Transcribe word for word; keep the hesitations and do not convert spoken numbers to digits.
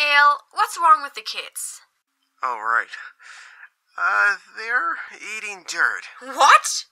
Gail, what's wrong with the kids? Oh, right. Uh, they're eating dirt. What?